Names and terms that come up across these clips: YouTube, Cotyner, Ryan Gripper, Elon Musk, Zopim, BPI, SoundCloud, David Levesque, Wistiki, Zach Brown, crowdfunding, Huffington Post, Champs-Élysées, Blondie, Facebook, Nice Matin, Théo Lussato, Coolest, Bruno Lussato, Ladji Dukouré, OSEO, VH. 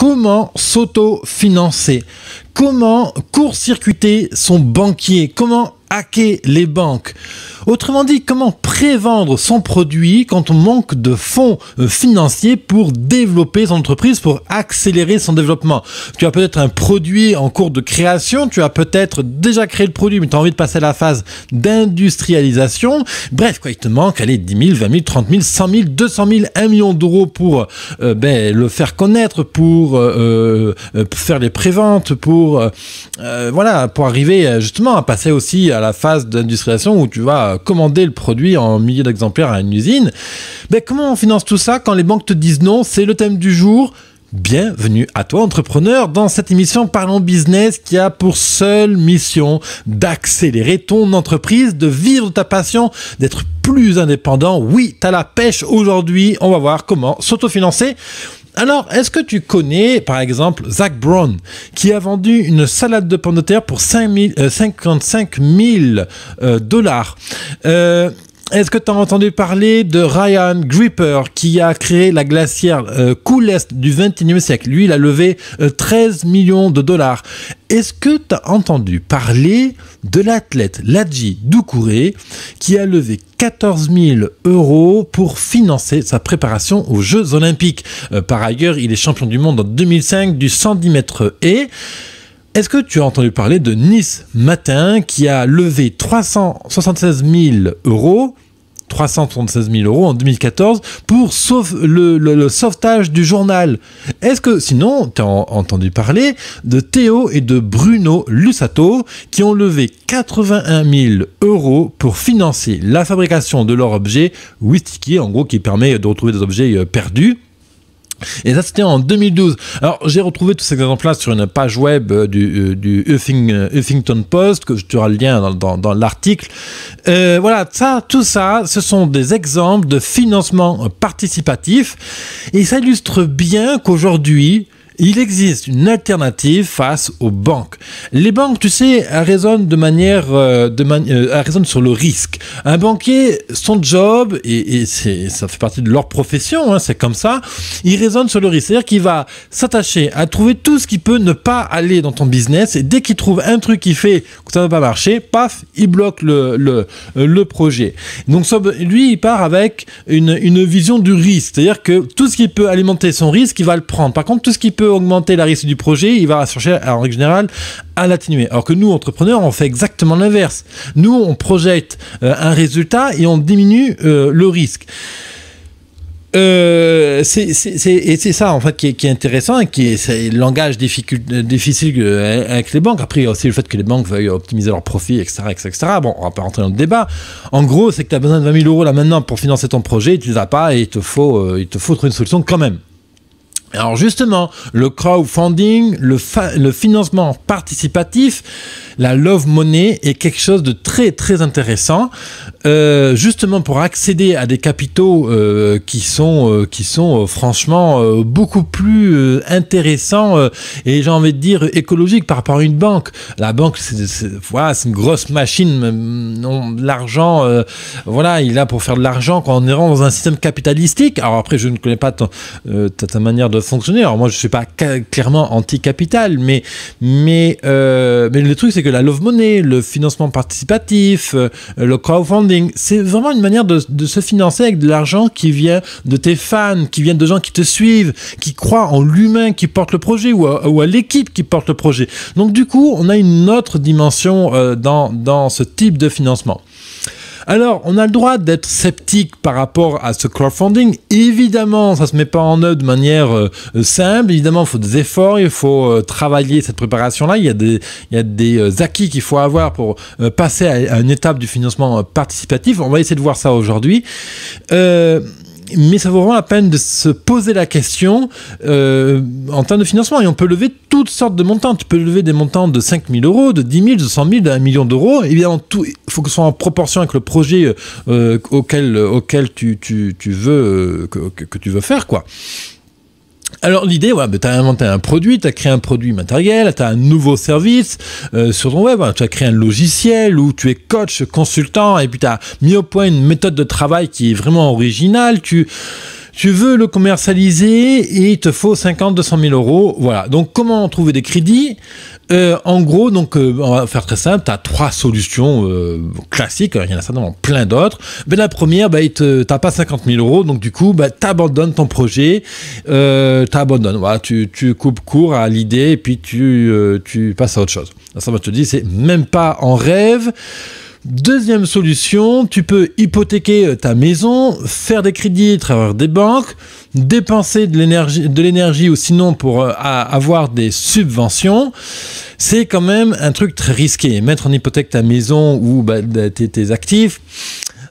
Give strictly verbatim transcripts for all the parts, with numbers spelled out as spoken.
Comment s'auto-financer? Comment court-circuiter son banquier? Comment hacker les banques? Autrement dit, comment prévendre son produit quand on manque de fonds financiers pour développer son entreprise, pour accélérer son développement? Tu as peut-être un produit en cours de création, tu as peut-être déjà créé le produit, mais tu as envie de passer à la phase d'industrialisation. Bref, quoi, il te manque, allez, dix mille, vingt mille, trente mille, cent mille, deux cent mille, un million d'euros pour euh, ben, le faire connaître, pour euh, euh, faire les préventes, pour, euh, voilà, pour arriver justement à passer aussi à la phase d'industrialisation où tu vas commander le produit en milliers d'exemplaires à une usine. Ben, comment on finance tout ça quand les banques te disent non? C'est le thème du jour. Bienvenue à toi, entrepreneur, dans cette émission Parlons Business qui a pour seule mission d'accélérer ton entreprise, de vivre ta passion, d'être plus indépendant. Oui, t'as la pêche aujourd'hui. On va voir comment s'autofinancer. Alors, est-ce que tu connais, par exemple, Zach Brown, qui a vendu une salade de pommes de terre pour cinquante-cinq mille dollars? euh, Est-ce que tu as entendu parler de Ryan Gripper, qui a créé la glacière euh, Coolest du vingt et unième siècle? Lui, il a levé euh, treize millions de dollars. Est-ce que tu as entendu parler de l'athlète Ladji Dukouré, qui a levé quatorze mille euros pour financer sa préparation aux Jeux Olympiques? euh, Par ailleurs, il est champion du monde en deux mille cinq du cent dix mètres et... Est-ce que tu as entendu parler de Nice Matin, qui a levé trois cent soixante-seize mille euros trois cent soixante-seize mille euros en deux mille quatorze pour sauve, le, le, le sauvetage du journal? Est-ce que sinon tu as entendu parler de Théo et de Bruno Lussato, qui ont levé quatre-vingt-un mille euros pour financer la fabrication de leur objet Wistiki, en gros, qui permet de retrouver des objets perdus? Et ça, c'était en deux mille douze. Alors, j'ai retrouvé tous ces exemples-là sur une page web du, du Huffington Post, que je te aurai le lien dans, dans, dans l'article. Euh, voilà, ça, tout ça, ce sont des exemples de financement participatif. Et ça illustre bien qu'aujourd'hui, il existe une alternative face aux banques. Les banques, tu sais, elles raisonnent de manière, euh, de mani euh, elles raisonnent sur le risque. Un banquier, son job, et, et ça fait partie de leur profession, hein, c'est comme ça, il raisonne sur le risque. C'est-à-dire qu'il va s'attacher à trouver tout ce qui peut ne pas aller dans ton business, et dès qu'il trouve un truc qui fait que ça ne va pas marcher, paf, il bloque le, le, le projet. Donc lui, il part avec une, une vision du risque. C'est-à-dire que tout ce qui peut alimenter son risque, il va le prendre. Par contre, tout ce qui peut augmenter la risque du projet, il va chercher en règle générale à l'atténuer. Alors que nous, entrepreneurs, on fait exactement l'inverse. Nous, on projette euh, un résultat et on diminue euh, le risque. Euh, c'est ça en fait qui est, qui est intéressant et qui est, est le langage difficile avec les banques. Après, il y a aussi le fait que les banques veuillent optimiser leurs profits, et cetera, et cetera. Bon, on va pas rentrer dans le débat. En gros, c'est que tu as besoin de vingt mille euros là maintenant pour financer ton projet, tu les as pas et il te faut, euh, il te faut trouver une solution quand même. Alors justement, le crowdfunding, le, le financement participatif, la love money est quelque chose de très très intéressant, euh, justement pour accéder à des capitaux euh, qui sont euh, qui sont euh, franchement euh, beaucoup plus euh, intéressants euh, et j'ai envie de dire écologiques par rapport à une banque. La banque, c'est voilà, c'est une grosse machine, l'argent, euh, voilà, il est là pour faire de l'argent quand on est dans un système capitalistique. Alors après, je ne connais pas ton, euh, ta, ta manière de fonctionner. Alors moi, je suis pas clairement anti-capital, mais mais euh, mais le truc, c'est que la love money, le financement participatif, euh, le crowdfunding, c'est vraiment une manière de, de se financer avec de l'argent qui vient de tes fans, qui vient de gens qui te suivent, qui croient en l'humain qui porte le projet ou à, ou à l'équipe qui porte le projet. Donc du coup, on a une autre dimension euh, dans dans ce type de financement. Alors, on a le droit d'être sceptique par rapport à ce crowdfunding. Évidemment, ça ne se met pas en œuvre de manière euh, simple. Évidemment, il faut des efforts, il faut euh, travailler cette préparation-là. Il y a des, il y a des euh, acquis qu'il faut avoir pour euh, passer à, à une étape du financement euh, participatif. On va essayer de voir ça aujourd'hui. Euh... Mais ça vaut vraiment la peine de se poser la question euh, en termes de financement. Et on peut lever toutes sortes de montants. Tu peux lever des montants de cinq mille euros, de dix mille, de cent mille, de un million d'euros. Évidemment, il faut que ce soit en proportion avec le projet euh, auquel, auquel tu, tu, tu veux, euh, que, que tu veux faire, quoi. Alors l'idée, ouais, bah, tu as inventé un produit, tu as créé un produit matériel, tu as un nouveau service euh, sur ton web, ouais, tu as créé un logiciel où tu es coach, consultant, et puis tu as mis au point une méthode de travail qui est vraiment originale, tu... tu veux le commercialiser et il te faut cinquante à deux cent mille euros. Voilà. Donc, comment trouver des crédits? euh, En gros, donc, euh, on va faire très simple. Tu as trois solutions euh, classiques. Il y en a certainement plein d'autres. Ben, la première, ben, tu n'as pas cinquante mille euros. Donc, du coup, ben, tu abandonnes ton projet. Euh, tu abandonnes. Voilà, tu, tu coupes court à l'idée et puis tu, euh, tu passes à autre chose. Ça, moi, je te dis, c'est même pas en rêve. Deuxième solution, tu peux hypothéquer ta maison, faire des crédits à travers des banques, dépenser de l'énergie, de l'énergie ou sinon pour euh, avoir des subventions. C'est quand même un truc très risqué. Mettre en hypothèque ta maison ou bah, tes, tes actifs,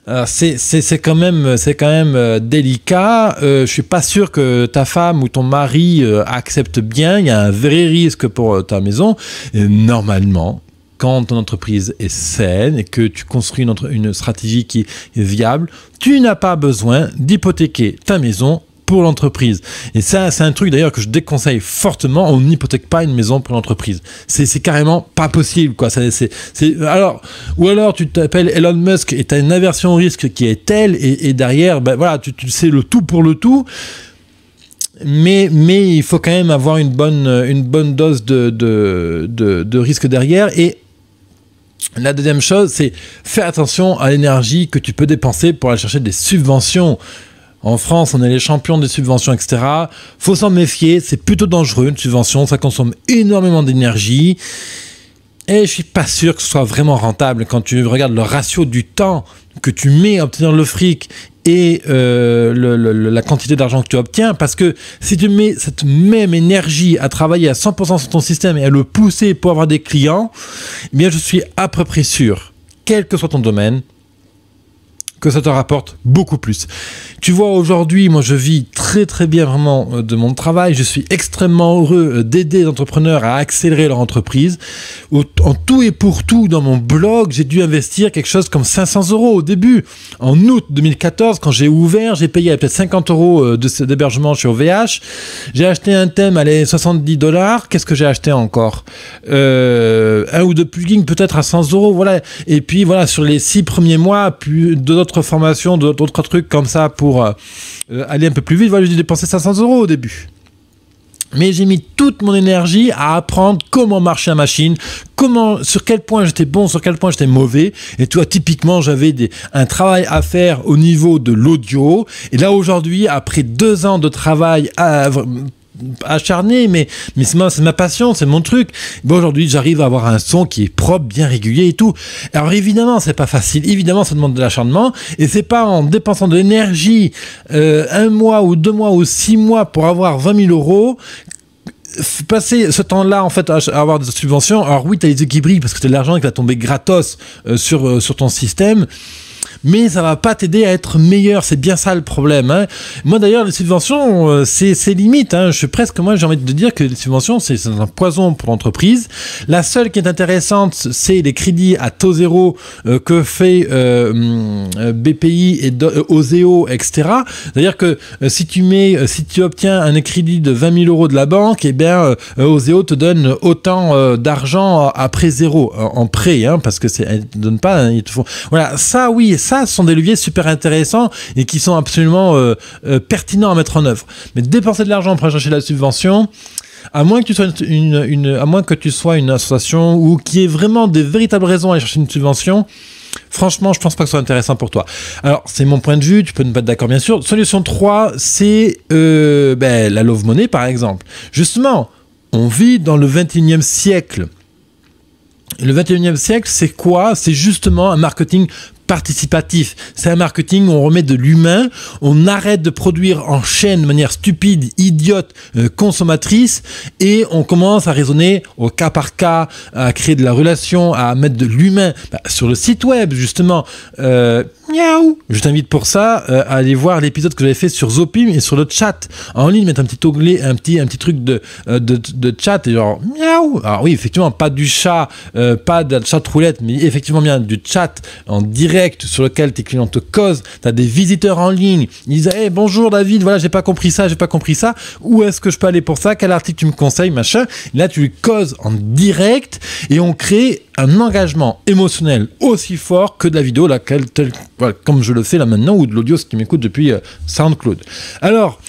euh, c'est, c'est, c'est quand même, c'est quand même euh, délicat. Euh, je suis pas sûr que ta femme ou ton mari euh, accepte bien. Il y a un vrai risque pour euh, ta maison. Et normalement, quand ton entreprise est saine et que tu construis une, entre, une stratégie qui est viable, tu n'as pas besoin d'hypothéquer ta maison pour l'entreprise. Et ça, c'est un truc d'ailleurs que je déconseille fortement. On n'hypothèque pas une maison pour l'entreprise. C'est carrément pas possible, quoi. Ça, c'est, c'est, alors, ou alors tu t'appelles Elon Musk et tu as une aversion au risque qui est telle et, et derrière, ben voilà, tu, tu sais le tout pour le tout. Mais, mais il faut quand même avoir une bonne, une bonne dose de, de, de, de risque derrière. Et la deuxième chose, c'est faire attention à l'énergie que tu peux dépenser pour aller chercher des subventions. En France, on est les champions des subventions, et cetera. Faut s'en méfier, c'est plutôt dangereux une subvention, ça consomme énormément d'énergie. Et je suis pas sûr que ce soit vraiment rentable quand tu regardes le ratio du temps que tu mets à obtenir le fric et euh, le, le, la quantité d'argent que tu obtiens, parce que si tu mets cette même énergie à travailler à cent pour cent sur ton système et à le pousser pour avoir des clients, eh bien je suis à peu près sûr, quel que soit ton domaine, que ça te rapporte beaucoup plus. Tu vois, aujourd'hui, moi, je vis très, très bien vraiment de mon travail. Je suis extrêmement heureux d'aider les entrepreneurs à accélérer leur entreprise. En tout et pour tout, dans mon blog, j'ai dû investir quelque chose comme cinq cents euros au début. En août deux mille quatorze, quand j'ai ouvert, j'ai payé peut-être cinquante euros d'hébergement chez V H. J'ai acheté un thème à les soixante-dix dollars. Qu'est-ce que j'ai acheté encore? euh, Un ou deux plugins, peut-être à cent euros. Voilà. Et puis, voilà, sur les six premiers mois, puis deux autres formation, d'autres trucs comme ça pour euh, aller un peu plus vite. Voilà, j'ai dépensé cinq cents euros au début. Mais j'ai mis toute mon énergie à apprendre comment marcher la machine, comment, sur quel point j'étais bon, sur quel point j'étais mauvais. Et toi, typiquement, j'avais un travail à faire au niveau de l'audio. Et là, aujourd'hui, après deux ans de travail à, à acharné, mais, mais c'est ma, ma passion, c'est mon truc. Bon, aujourd'hui, j'arrive à avoir un son qui est propre, bien régulier et tout. Alors évidemment, c'est pas facile. Évidemment, ça demande de l'acharnement. Et c'est pas en dépensant de l'énergie euh, un mois ou deux mois ou six mois pour avoir vingt mille euros. Passer ce temps-là, en fait, à avoir des subventions. Alors oui, t'as les yeux qui brillent parce que t'as de l'argent qui va tomber gratos euh, sur, euh, sur ton système. Mais ça va pas t'aider à être meilleur, c'est bien ça le problème. Hein. Moi d'ailleurs, les subventions, euh, c'est limite. Hein. Je suis presque, moi j'ai envie de dire que les subventions, c'est un poison pour l'entreprise. La seule qui est intéressante, c'est les crédits à taux zéro euh, que fait euh, B P I et de, euh, O S E O, et cetera. C'est-à-dire que euh, si tu mets, euh, si tu obtiens un crédit de vingt mille euros de la banque, et eh bien euh, O S E O te donne autant euh, d'argent après zéro en, en prêt, hein, parce que c'est, elle te donne pas. Hein, ils te font... Voilà, ça oui. Ça, ce sont des leviers super intéressants et qui sont absolument euh, euh, pertinents à mettre en œuvre. Mais dépenser de l'argent pour chercher la subvention, à moins que tu sois une, une, une, à moins que tu sois une association ou qu'il y ait vraiment des véritables raisons à aller chercher une subvention, franchement, je pense pas que ce soit intéressant pour toi. Alors, c'est mon point de vue, tu peux ne pas être d'accord, bien sûr. Solution trois, c'est euh, ben, la love money, par exemple. Justement, on vit dans le vingt et unième siècle. Le vingt et unième siècle, c'est quoi? C'est justement un marketing participatif. C'est un marketing où on remet de l'humain, on arrête de produire en chaîne de manière stupide, idiote, euh, consommatrice, et on commence à raisonner au cas par cas, à créer de la relation, à mettre de l'humain. Bah, sur le site web, justement, euh, miaou, je t'invite pour ça euh, à aller voir l'épisode que j'avais fait sur Zopim et sur le chat. En ligne, mettre un petit onglet, un petit, un petit truc de, euh, de, de chat, et genre miaou. Alors oui, effectivement, pas du chat, euh, pas de la chat roulette, mais effectivement bien du chat en direct, direct sur lequel tes clients te causent, tu as des visiteurs en ligne, ils disent hey, « Bonjour David, voilà, j'ai pas compris ça, j'ai pas compris ça, où est-ce que je peux aller pour ça, quel article tu me conseilles, machin ?» Là, tu lui causes en direct et on crée un engagement émotionnel aussi fort que de la vidéo, laquelle, tel, voilà, comme je le fais là maintenant, ou de l'audio si tu m'écoutes depuis euh, SoundCloud. Alors...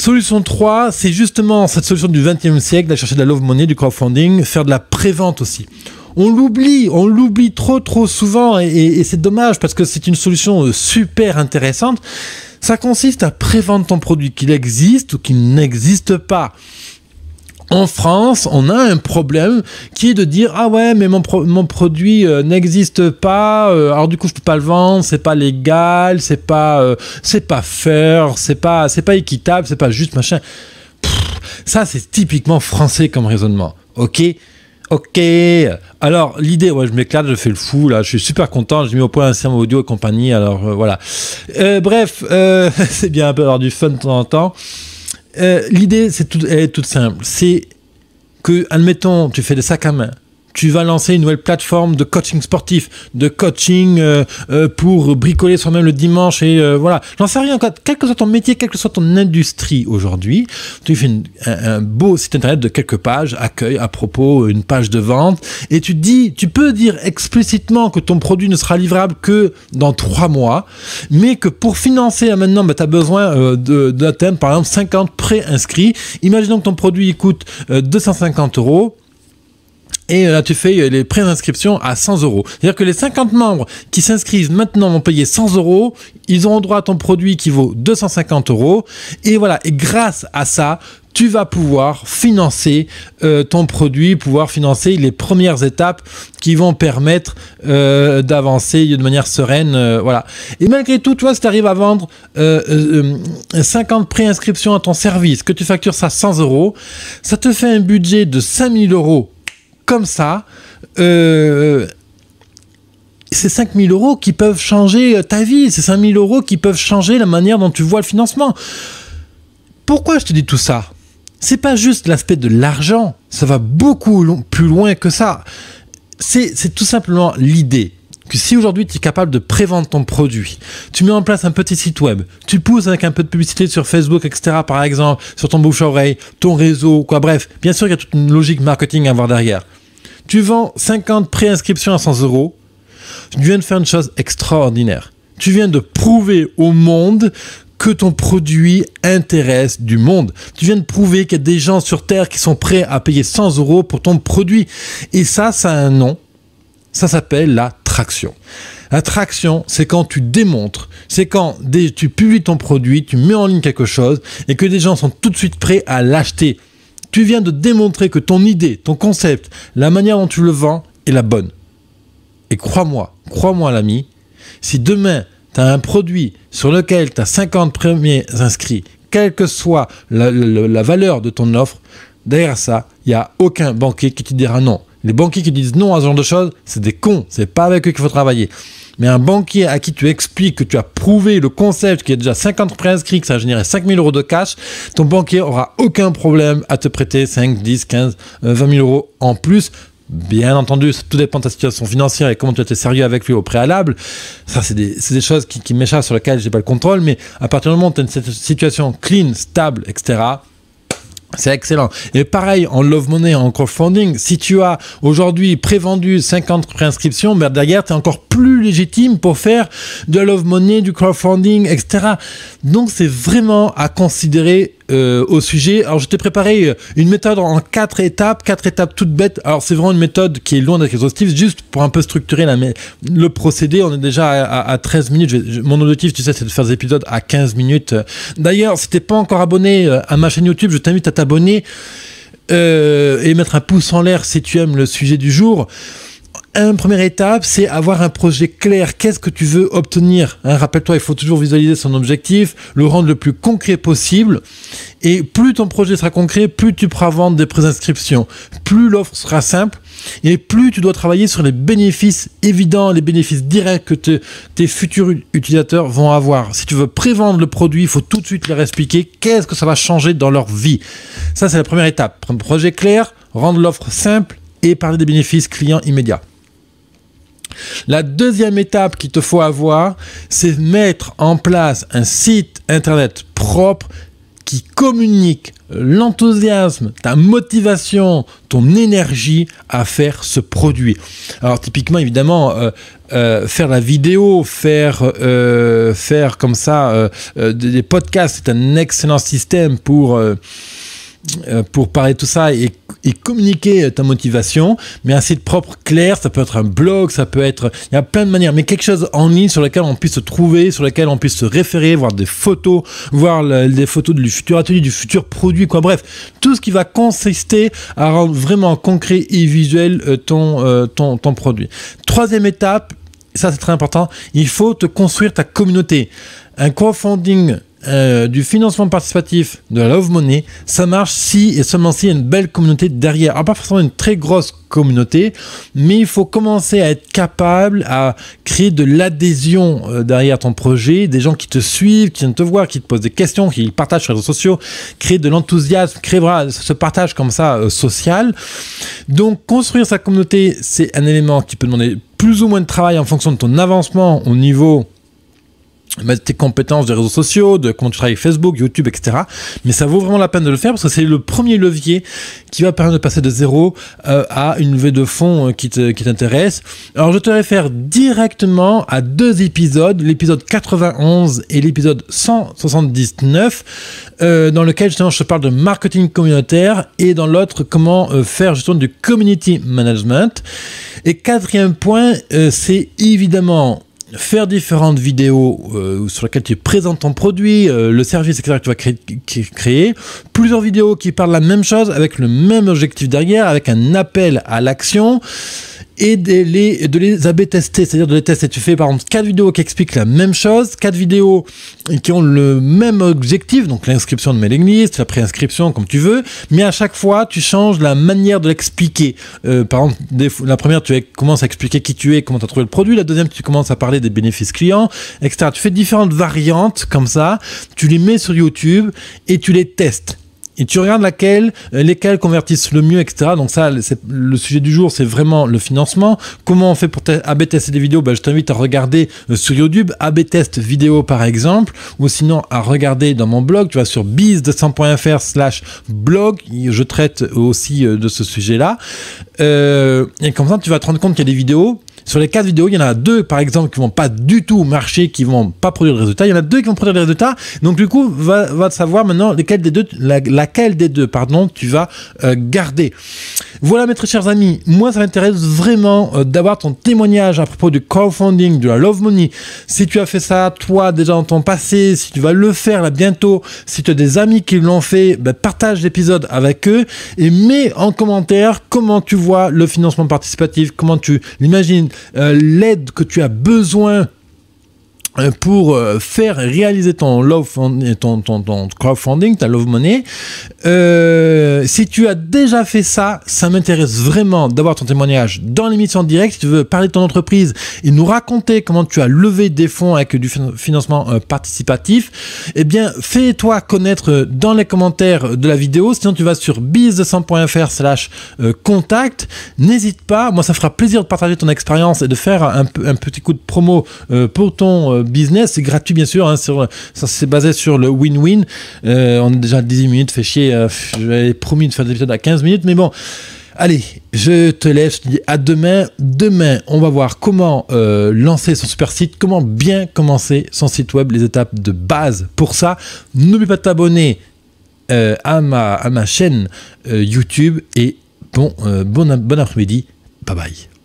Solution trois, c'est justement cette solution du vingtième siècle, d'aller chercher de la love money, du crowdfunding, faire de la prévente aussi. On l'oublie, on l'oublie trop trop souvent et, et, et c'est dommage parce que c'est une solution super intéressante. Ça consiste à prévendre ton produit, qu'il existe ou qu'il n'existe pas. En France, on a un problème qui est de dire « Ah ouais, mais mon, pro mon produit euh, n'existe pas, euh, alors du coup je peux pas le vendre, c'est pas légal, c'est pas, euh, c'est pas fair, c'est pas, c'est pas équitable, c'est pas juste, machin. » Ça, c'est typiquement français comme raisonnement, ok ? Ok, alors l'idée, ouais, je m'éclate, je fais le fou, là, je suis super content, j'ai mis au point un système audio et compagnie, alors euh, voilà. Euh, bref, euh, c'est bien un peu avoir du fun de temps en temps. Euh, l'idée, c'est tout, elle est toute simple. C'est que, admettons, tu fais des sacs à main. Tu vas lancer une nouvelle plateforme de coaching sportif, de coaching euh, euh, pour bricoler soi-même le dimanche et euh, voilà. J'en sais rien encore. Quel que soit ton métier, quelle que soit ton industrie aujourd'hui, tu fais une, un, un beau site internet de quelques pages, accueil, à propos, une page de vente, et tu dis, tu peux dire explicitement que ton produit ne sera livrable que dans trois mois, mais que pour financer maintenant, bah, tu as besoin euh, d'atteindre par exemple cinquante pré-inscrits. Imaginons que ton produit il coûte euh, deux cent cinquante euros. Et là, tu fais les préinscriptions à cent euros. C'est-à-dire que les cinquante membres qui s'inscrivent maintenant vont payer cent euros. Ils auront droit à ton produit qui vaut deux cent cinquante euros. Et voilà. Et grâce à ça, tu vas pouvoir financer euh, ton produit, pouvoir financer les premières étapes qui vont permettre euh, d'avancer de manière sereine. Euh, voilà. Et malgré tout, toi, si tu arrives à vendre euh, euh, cinquante préinscriptions à ton service, que tu factures ça cent euros, ça te fait un budget de cinq mille euros. Comme ça, euh, c'est cinq mille euros qui peuvent changer ta vie, c'est cinq mille euros qui peuvent changer la manière dont tu vois le financement. Pourquoi je te dis tout ça? C'est pas juste l'aspect de l'argent, ça va beaucoup long, plus loin que ça. C'est tout simplement l'idée que si aujourd'hui tu es capable de prévendre ton produit, tu mets en place un petit site web, tu pousses avec un peu de publicité sur Facebook, et cetera par exemple, sur ton bouche à oreille, ton réseau, quoi, bref, bien sûr il y a toute une logique marketing à avoir derrière. Tu vends cinquante préinscriptions à cent euros, tu viens de faire une chose extraordinaire. Tu viens de prouver au monde que ton produit intéresse du monde. Tu viens de prouver qu'il y a des gens sur Terre qui sont prêts à payer cent euros pour ton produit. Et ça, ça a un nom. Ça s'appelle la traction. La traction, c'est quand tu démontres, c'est quand des, tu publies ton produit, tu mets en ligne quelque chose et que des gens sont tout de suite prêts à l'acheter. Tu viens de démontrer que ton idée, ton concept, la manière dont tu le vends est la bonne. Et crois-moi, crois-moi l'ami, si demain tu as un produit sur lequel tu as cinquante premiers inscrits, quelle que soit la, la, la valeur de ton offre, derrière ça, il n'y a aucun banquier qui te dira non. Les banquiers qui disent non à ce genre de choses, c'est des cons, c'est pas avec eux qu'il faut travailler. Mais un banquier à qui tu expliques que tu as prouvé le concept, qu'il y a déjà cinquante préinscrits, que ça a généré cinq mille euros de cash, ton banquier aura aucun problème à te prêter cinq, dix, quinze, vingt mille euros en plus. Bien entendu, ça tout dépend de ta situation financière et comment tu as été sérieux avec lui au préalable. Ça, c'est des, des choses qui, qui m'échappent, sur lesquelles je n'ai pas le contrôle, mais à partir du moment où tu as une situation clean, stable, et cetera, c'est excellent. Et pareil, en love money, en crowdfunding, si tu as aujourd'hui prévendu cinquante préinscriptions, ben derrière, tu es encore plus légitime pour faire de love money, du crowdfunding, et cetera. Donc, c'est vraiment à considérer euh, au sujet. Alors, je t'ai préparé une méthode en quatre étapes, quatre étapes toutes bêtes. Alors, c'est vraiment une méthode qui est loin d'être exhaustive, juste pour un peu structurer la, le procédé. On est déjà à, à, à treize minutes. Je vais, je, mon objectif, tu sais, c'est de faire des épisodes à quinze minutes. D'ailleurs, si tu n'es pas encore abonné à ma chaîne YouTube, je t'invite à t'abonner euh, et mettre un pouce en l'air si tu aimes le sujet du jour. Une première étape, c'est avoir un projet clair. Qu'est-ce que tu veux obtenir, hein, rappelle-toi, il faut toujours visualiser son objectif, le rendre le plus concret possible. Et plus ton projet sera concret, plus tu pourras vendre des préinscriptions, plus l'offre sera simple et plus tu dois travailler sur les bénéfices évidents, les bénéfices directs que te, tes futurs utilisateurs vont avoir. Si tu veux prévendre le produit, il faut tout de suite leur expliquer qu'est-ce que ça va changer dans leur vie. Ça, c'est la première étape. Prendre un projet clair, rendre l'offre simple et parler des bénéfices clients immédiats. La deuxième étape qu'il te faut avoir, c'est mettre en place un site internet propre qui communique l'enthousiasme, ta motivation, ton énergie à faire ce produit. Alors typiquement, évidemment, euh, euh, faire la vidéo, faire, euh, faire comme ça euh, euh, des podcasts, c'est un excellent système pour... Euh, pour parler de tout ça et, et communiquer ta motivation, mais un site propre clair, ça peut être un blog, ça peut être, il y a plein de manières, mais quelque chose en ligne sur lequel on puisse se trouver, sur lequel on puisse se référer, voir des photos, voir le, des photos du futur atelier, du futur produit, quoi, bref, tout ce qui va consister à rendre vraiment concret et visuel ton, euh, ton, ton produit. Troisième étape, ça c'est très important, il faut te construire ta communauté. Un crowdfunding, Euh, du financement participatif, de la love money, ça marche si et seulement si il y a une belle communauté derrière. Alors pas forcément une très grosse communauté, mais il faut commencer à être capable à créer de l'adhésion euh, derrière ton projet, des gens qui te suivent, qui viennent te voir, qui te posent des questions, qui partagent sur les réseaux sociaux, créer de l'enthousiasme, créer voilà, ce partage comme ça euh, social. Donc construire sa communauté, c'est un élément qui peut demander plus ou moins de travail en fonction de ton avancement au niveau tes compétences des réseaux sociaux, de comment tu travailles Facebook, YouTube, et cetera. Mais ça vaut vraiment la peine de le faire parce que c'est le premier levier qui va permettre de passer de zéro euh, à une levée de fonds euh, qui t'intéresse. Alors je te réfère directement à deux épisodes, l'épisode quatre-vingt-onze et l'épisode cent soixante-dix-neuf, euh, dans lequel justement je te parle de marketing communautaire et dans l'autre comment euh, faire justement du community management. Et quatrième point, euh, c'est évidemment faire différentes vidéos euh, sur lesquelles tu présentes ton produit, euh, le service, et cetera que tu vas créer, créer, plusieurs vidéos qui parlent la même chose, avec le même objectif derrière, avec un appel à l'action, et de les, de les A B tester, c'est-à-dire de les tester. Tu fais par exemple quatre vidéos qui expliquent la même chose, quatre vidéos qui ont le même objectif, donc l'inscription de mailing list, la préinscription, comme tu veux, mais à chaque fois, tu changes la manière de l'expliquer. Euh, par exemple, des, la première, tu commences à expliquer qui tu es, comment tu as trouvé le produit, la deuxième, tu commences à parler des bénéfices clients, et cetera. Tu fais différentes variantes comme ça, tu les mets sur YouTube et tu les testes. Et tu regardes laquelle, lesquelles convertissent le mieux, et cetera. Donc ça, le sujet du jour, c'est vraiment le financement. Comment on fait pour A B tester des vidéos? Ben, je t'invite à regarder sur YouTube, A B test vidéo par exemple, ou sinon à regarder dans mon blog. Tu vas sur biz deux cents point F R slash blog. Je traite aussi de ce sujet-là. Euh, et comme ça, tu vas te rendre compte qu'il y a des vidéos. Sur les quatre vidéos, il y en a deux, par exemple, qui vont pas du tout marcher, qui vont pas produire de résultats. Il y en a deux qui vont produire des résultats. Donc, du coup, va, va savoir maintenant lesquelles des deux, la, laquelle des deux, pardon, tu vas euh, garder. Voilà, mes très chers amis. Moi, ça m'intéresse vraiment euh, d'avoir ton témoignage à propos du crowdfunding, de la love money. Si tu as fait ça, toi, déjà dans ton passé, si tu vas le faire là bientôt, si tu as des amis qui l'ont fait, ben, partage l'épisode avec eux et mets en commentaire comment tu vois le financement participatif, comment tu l'imagines. Euh, l'aide que tu as besoin euh, pour euh, faire réaliser ton, love ton, ton, ton crowdfunding, ta love money. Euh, si tu as déjà fait ça, ça m'intéresse vraiment d'avoir ton témoignage dans l'émission directe. Si tu veux parler de ton entreprise et nous raconter comment tu as levé des fonds avec du financement euh, participatif, eh bien, fais-toi connaître dans les commentaires de la vidéo. Sinon, tu vas sur biz deux cents point F R slash contact. N'hésite pas. Moi, ça fera plaisir de partager ton expérience et de faire un, un petit coup de promo euh, pour ton euh, business. C'est gratuit, bien sûr. Hein, sur, ça, c'est basé sur le win-win. Euh, on est déjà à dix-huit minutes, fait chier. Euh, J'avais promis de faire des épisodes à quinze minutes, mais bon, allez, je te laisse, je te dis à demain. Demain, on va voir comment euh, lancer son super site, comment bien commencer son site web, les étapes de base pour ça. N'oublie pas de t'abonner euh, à, ma, à ma chaîne euh, YouTube et bon, euh, bon, bon après-midi. Bye bye.